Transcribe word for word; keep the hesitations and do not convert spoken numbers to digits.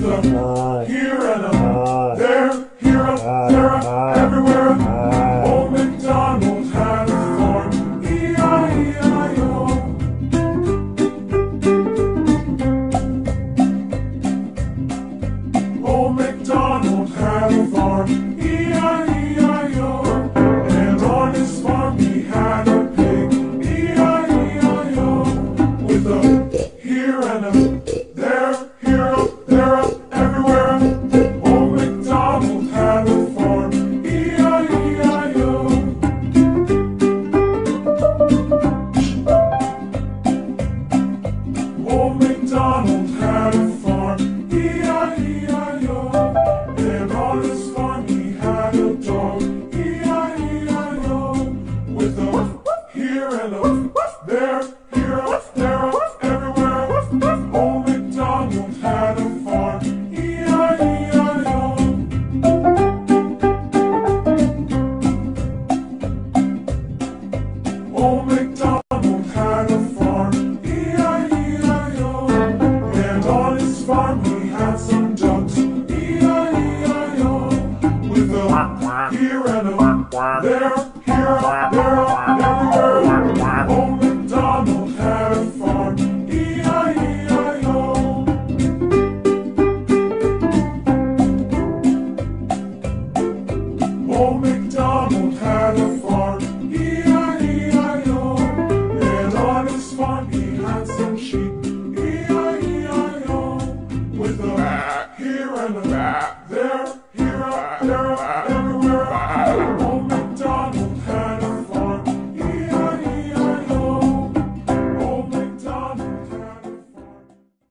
them, here and them, there, here and there, everywhere. Old MacDonald had a farm, E I E I O. Old MacDonald had a farm, E I E I O. And on his farm he had a pig, E I E I O. With a here and a there, here and a there, everywhere. Old MacDonald had a farm, E I E I O. Old MacDonald had a farm, E I E I O. And on his farm he had a dog, E I E I O. With a here and a there, here and a there, everywhere. Old MacDonald had a farm, E I E I O. Old MacDonald had a farm, E I E I O. And on his farm he had some dogs.